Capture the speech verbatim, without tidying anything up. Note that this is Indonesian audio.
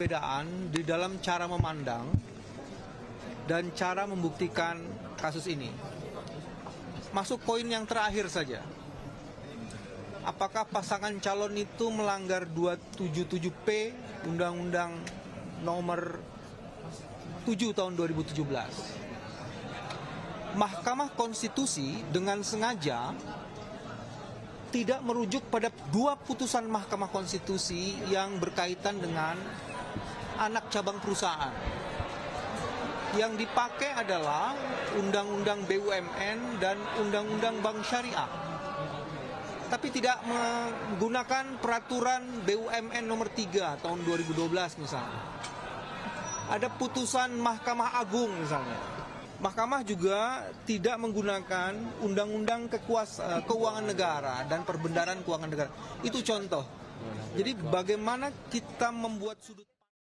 Perbedaan di dalam cara memandang dan cara membuktikan kasus ini. Masuk poin yang terakhir saja. Apakah pasangan calon itu melanggar dua tujuh tujuh P Undang-Undang Nomor tujuh tahun dua ribu tujuh belas? Mahkamah Konstitusi dengan sengaja tidak merujuk pada dua putusan Mahkamah Konstitusi yang berkaitan dengan anak cabang perusahaan. Yang dipakai adalah Undang-Undang B U M N dan Undang-Undang Bank Syariah, tapi tidak menggunakan peraturan B U M N nomor tiga tahun dua ribu dua belas misalnya. Ada putusan Mahkamah Agung misalnya. Mahkamah juga tidak menggunakan Undang-Undang Kekuasa Keuangan Negara dan Perbendaharaan Keuangan Negara. Itu contoh. Jadi bagaimana kita membuat sudut